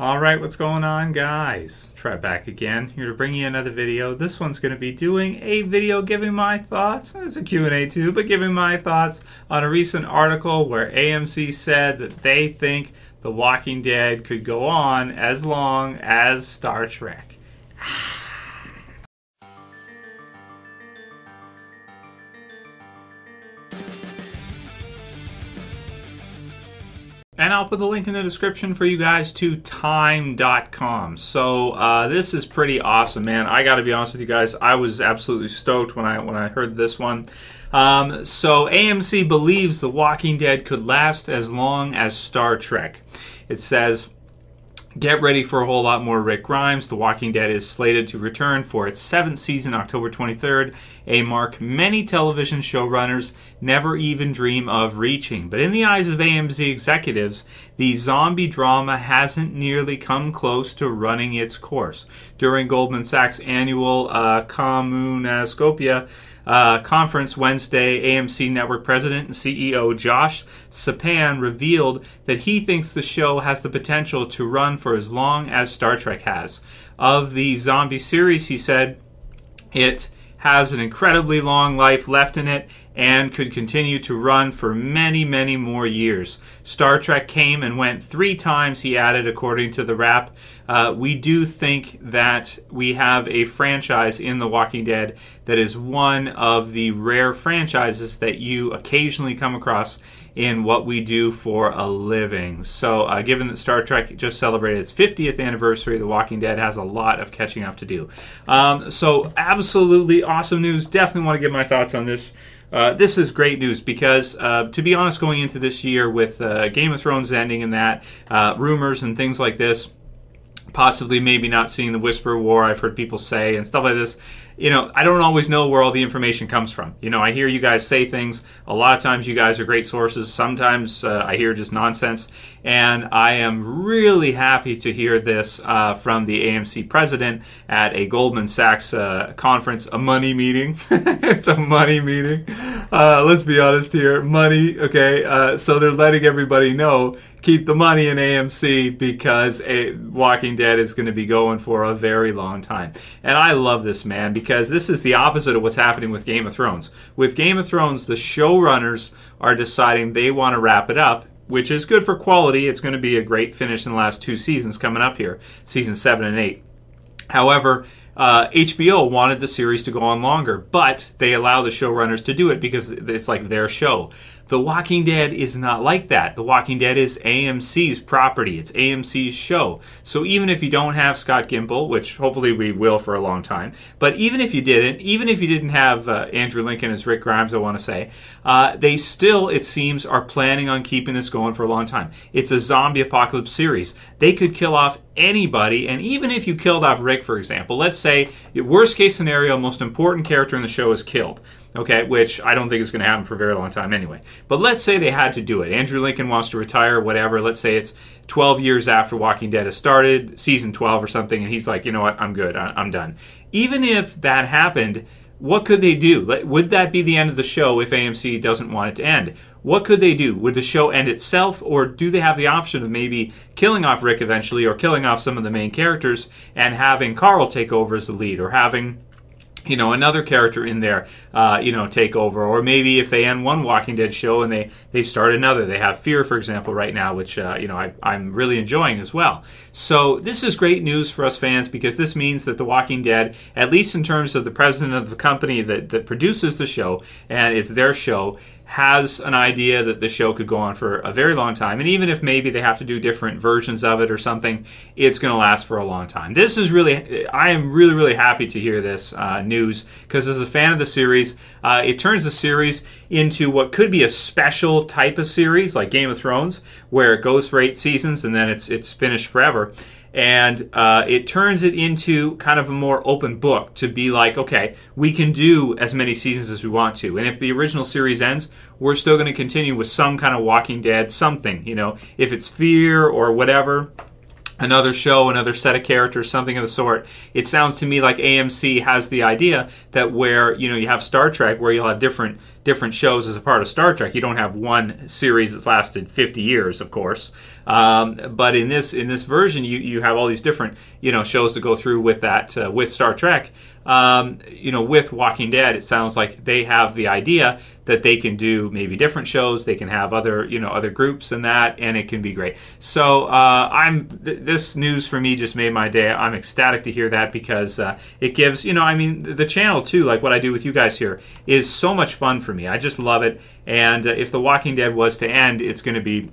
Alright, what's going on, guys? Trey back again, here to bring you another video. This one's going to be doing a video giving my thoughts, it's a Q&A too, but giving my thoughts on a recent article where AMC said that they think The Walking Dead could go on as long as Star Trek. And I'll put the link in the description for you guys to time.com. So this is pretty awesome, man. I got to be honest with you guys. I was absolutely stoked when I heard this one. So AMC believes The Walking Dead could last as long as Star Trek. It says, get ready for a whole lot more Rick Grimes. The Walking Dead is slated to return for its 7th season, October 23rd, a mark many television showrunners never even dream of reaching. But in the eyes of AMC executives, the zombie drama hasn't nearly come close to running its course. During Goldman Sachs' annual Communoscopia conference Wednesday, AMC Network President and CEO Josh Sapan revealed that he thinks the show has the potential to run for as long as Star Trek has. Of the zombie series, he said, it has an incredibly long life left in it and could continue to run for many, many more years. Star Trek came and went 3 times, he added, according to the wrap. We do think that we have a franchise in The Walking Dead that is one of the rare franchises that you occasionally come across in what we do for a living. So given that Star Trek just celebrated its 50th anniversary, The Walking Dead has a lot of catching up to do. So absolutely awesome news. Definitely want to give my thoughts on this. This is great news because, to be honest, going into this year with Game of Thrones ending and that, rumors and things like this, possibly maybe not seeing the Whisper War I've heard people say and stuff like this, you know, I don't always know where all the information comes from. You know, I hear you guys say things. A lot of times you guys are great sources. Sometimes I hear just nonsense. And I am really happy to hear this from the AMC president at a Goldman Sachs conference, a money meeting. It's a money meeting. Let's be honest here. Money, okay? So they're letting everybody know, keep the money in AMC because Walking Dead is going to be going for a very long time. And I love this, man, because this is the opposite of what's happening with Game of Thrones. With Game of Thrones, the showrunners are deciding they want to wrap it up, which is good for quality. It's going to be a great finish in the last 2 seasons coming up here, season 7 and 8. However, HBO wanted the series to go on longer, but they allow the showrunners to do it because it's like their show. The Walking Dead is not like that. The Walking Dead is AMC's property. It's AMC's show. So even if you don't have Scott Gimple, which hopefully we will for a long time, but even if you didn't have Andrew Lincoln as Rick Grimes, I want to say, they still, it seems, are planning on keeping this going for a long time. It's a zombie apocalypse series. They could kill off anybody, and even if you killed off Rick, for example, let's say, worst case scenario, most important character in the show is killed. Okay, which I don't think is going to happen for a very long time anyway. But let's say they had to do it. Andrew Lincoln wants to retire, whatever. Let's say it's 12 years after Walking Dead has started, season 12 or something, and he's like, you know what, I'm good, I'm done. Even if that happened, what could they do? Would that be the end of the show if AMC doesn't want it to end? What could they do? Would the show end itself, or do they have the option of maybe killing off Rick eventually or killing off some of the main characters and having Carl take over as the lead, or having, you know, another character in there, you know, take over? Or maybe if they end one Walking Dead show and they start another, they have Fear, for example, right now, which, you know, I'm really enjoying as well. So this is great news for us fans because this means that The Walking Dead, at least in terms of the president of the company that produces the show, and it's their show, has an idea that the show could go on for a very long time. And even if maybe they have to do different versions of it or something, it's going to last for a long time. This is really, I am really, really happy to hear this news because as a fan of the series, it turns the series into what could be a special type of series like Game of Thrones, where it goes for 8 seasons and then it's finished forever. And it turns it into kind of a more open book to be like, okay, we can do as many seasons as we want to. And if the original series ends, we're still going to continue with some kind of Walking Dead something, you know, if it's Fear or whatever. another show, another set of characters, something of the sort. It sounds to me like AMC has the idea that where, you know, you have Star Trek, where you'll have different shows as a part of Star Trek. You don't have one series that's lasted 50 years, of course. But in this version, you have all these different, you know, shows to go through with that, with Star Trek. You know, with Walking Dead, it sounds like they have the idea that they can do maybe different shows. They can have other, you know, other groups and that, and it can be great. So this news for me just made my day. I'm ecstatic to hear that, because it gives, you know, I mean, the channel too, like what I do with you guys here, is so much fun for me. I just love it. And if The Walking Dead was to end, it's going to be,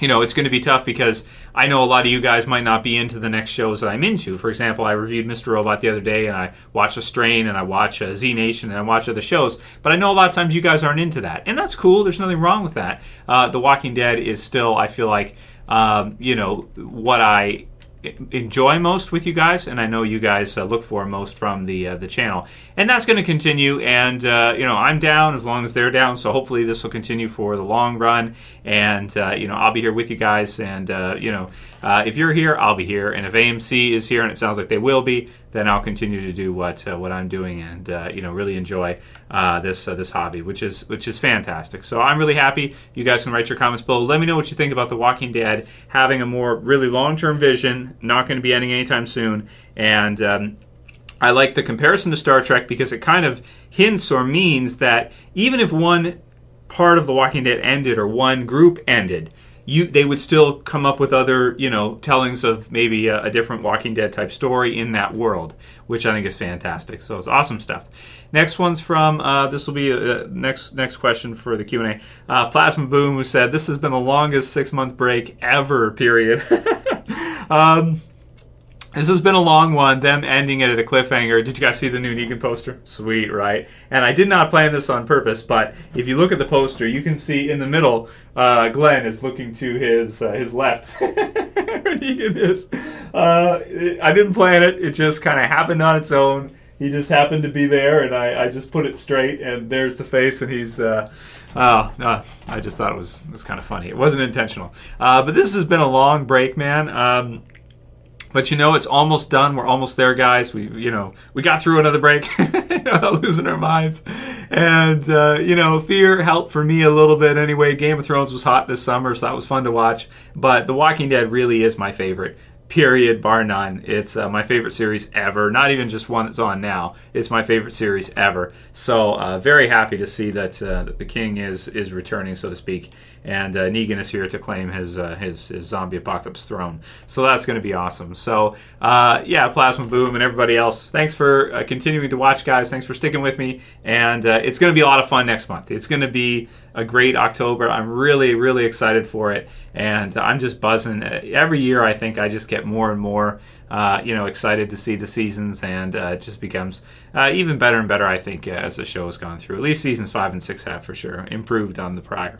you know, it's going to be tough, because I know a lot of you guys might not be into the next shows that I'm into. For example, I reviewed Mr. Robot the other day, and I watch The Strain, and I watch Z Nation, and I watch other shows. But I know a lot of times you guys aren't into that, and that's cool. There's nothing wrong with that. The Walking Dead is still, I feel like, you know, what I enjoy most with you guys, and I know you guys look for most from the channel, and that's going to continue. And you know, I'm down as long as they're down, so hopefully this will continue for the long run. And you know, I'll be here with you guys, and you know, if you're here, I'll be here, and if AMC is here, and it sounds like they will be, then I'll continue to do what I'm doing, and you know, really enjoy this hobby, which is fantastic. So I'm really happy. You guys can write your comments below. Let me know what you think about The Walking Dead having a more really long-term vision, not going to be ending anytime soon. And I like the comparison to Star Trek, because it kind of hints or means that even if one part of The Walking Dead ended, or one group ended, they would still come up with other, you know, tellings of maybe a different Walking Dead type story in that world, which I think is fantastic. So it's awesome stuff. Next one's from, this will be next question for the Q&A. Plasma Boom, who said, this has been the longest 6-month break ever, period. This has been a long one, them ending it at a cliffhanger. Did you guys see the new Negan poster? Sweet, right? And I did not plan this on purpose, but if you look at the poster, you can see in the middle, Glenn is looking to his left. Negan is. I didn't plan it. It just kind of happened on its own. He just happened to be there, and I just put it straight, and there's the face, and he's... I just thought it was kind of funny. It wasn't intentional. But this has been a long break, man. But you know, it's almost done. We're almost there, guys. We got through another break, you know, losing our minds. And you know, Fear helped for me a little bit anyway. Game of Thrones was hot this summer, so that was fun to watch. But The Walking Dead really is my favorite, period, bar none. It's my favorite series ever. Not even just one that's on now. It's my favorite series ever. So very happy to see that, that the king is returning, so to speak, and Negan is here to claim his zombie apocalypse throne. So that's going to be awesome. So yeah, Plasma Boom and everybody else, thanks for continuing to watch, guys. Thanks for sticking with me, and it's going to be a lot of fun next month. It's going to be a great October. I'm really, really excited for it, and I'm just buzzing. Every year, I think I just get more and more, you know, excited to see the seasons, and it just becomes even better and better, I think, as the show has gone through. At least seasons 5 and 6 have, for sure, improved on the prior.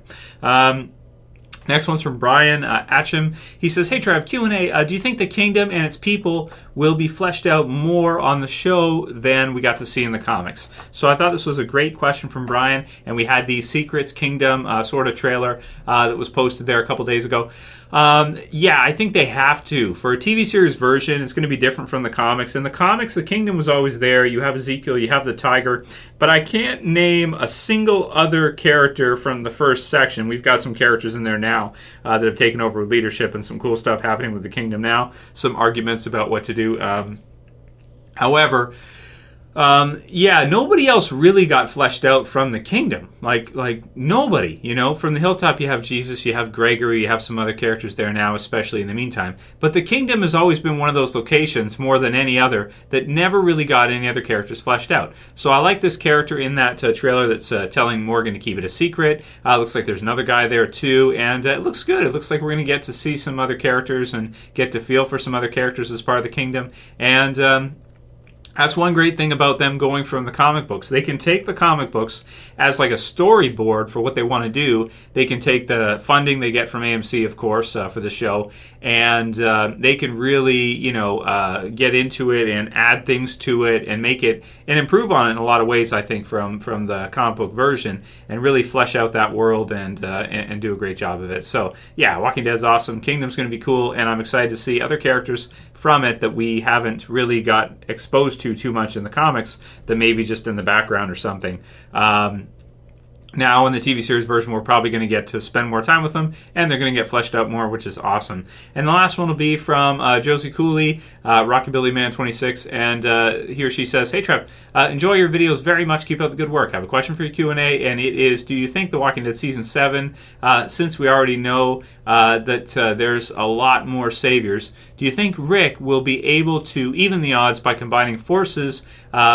Next one's from Brian Achim. He says, hey, Trav, Q&A, do you think the Kingdom and its people will be fleshed out more on the show than we got to see in the comics? So I thought this was a great question from Brian, and we had the Secrets Kingdom sort of trailer that was posted there a couple days ago. Yeah, I think they have to. For a TV series version, it's going to be different from the comics. In the comics, the Kingdom was always there. You have Ezekiel, you have the tiger, but I can't name a single other character from the first section. We've got some characters in there now that have taken over with leadership, and some cool stuff happening with the Kingdom now, some arguments about what to do. However... yeah, nobody else really got fleshed out from the Kingdom. Like nobody, you know. From the Hilltop, you have Jesus, you have Gregory, you have some other characters there now, especially in the meantime. But the Kingdom has always been one of those locations, more than any other, that never really got any other characters fleshed out. So I like this character in that trailer that's telling Morgan to keep it a secret. Looks like there's another guy there too, and it looks good. It looks like we're going to get to see some other characters and get to feel for some other characters as part of the Kingdom. And That's one great thing about them going from the comic books. They can take the comic books as like a storyboard for what they want to do. They can take the funding they get from AMC, of course, for the show, and they can really, you know, get into it and add things to it and make it and improve on it in a lot of ways, I think, from the comic book version, and really flesh out that world and do a great job of it. So, yeah, Walking Dead's awesome. Kingdom's going to be cool, and I'm excited to see other characters from it that we haven't really got exposed to too much in the comics, that maybe just in the background or something. Now in the TV series version, we're probably going to get to spend more time with them, and they're going to get fleshed out more, which is awesome. And the last one will be from Josie Cooley, Rockabilly Man 26, and he or she says, "Hey Trev, enjoy your videos very much. Keep up the good work. I have a question for your Q&A, and it is, do you think The Walking Dead Season 7, since we already know that there's a lot more Saviors, do you think Rick will be able to even the odds by combining forces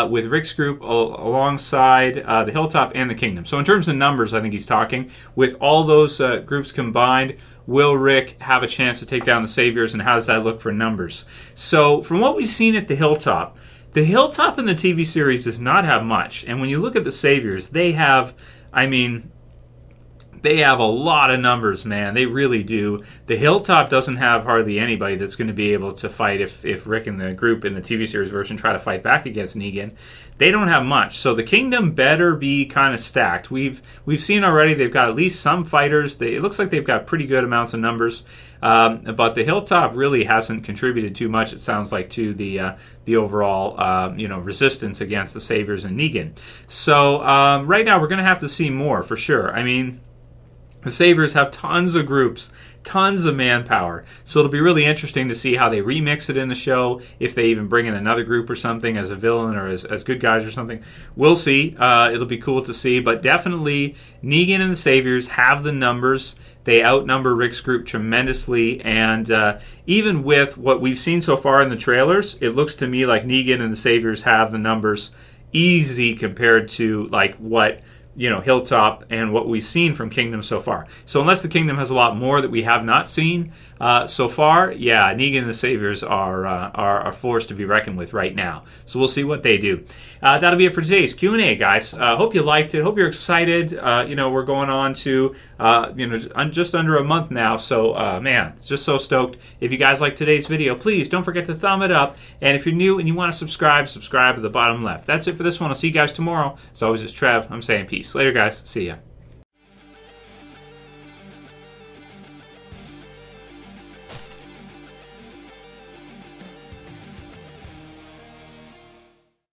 with Rick's group alongside The Hilltop and The Kingdom?" So in terms of numbers, I think he's talking with all those groups combined. Will Rick have a chance to take down the Saviors, and how does that look for numbers? So from what we've seen at the Hilltop in the TV series does not have much. And when you look at the Saviors, they have, I mean, they have a lot of numbers, man. They really do. The Hilltop doesn't have hardly anybody that's going to be able to fight if Rick and the group in the TV series version try to fight back against Negan. They don't have much. So the Kingdom better be kind of stacked. We've seen already they've got at least some fighters. It looks like they've got pretty good amounts of numbers. But the Hilltop really hasn't contributed too much, it sounds like, to the overall you know, resistance against the Saviors and Negan. So right now we're going to have to see more for sure. I mean, the Saviors have tons of groups, tons of manpower. So it'll be really interesting to see how they remix it in the show, if they even bring in another group or something as a villain or as good guys or something. We'll see. It'll be cool to see. But definitely Negan and the Saviors have the numbers. They outnumber Rick's group tremendously, and even with what we've seen so far in the trailers, it looks to me like Negan and the Saviors have the numbers easy compared to like what, you know, Hilltop and what we've seen from Kingdom so far. So unless the Kingdom has a lot more that we have not seen so far, yeah, Negan and the Saviors are a force to be reckoned with right now. So we'll see what they do. That'll be it for today's Q&A, guys. Hope you liked it. Hope you're excited. You know, we're going on to you know, just under a month now. So man, just so stoked. If you guys like today's video, please don't forget to thumb it up. And if you're new and you want to subscribe, subscribe to the bottom left. That's it for this one. I'll see you guys tomorrow. As always, it's Trev. I'm saying peace. Later, guys. See ya.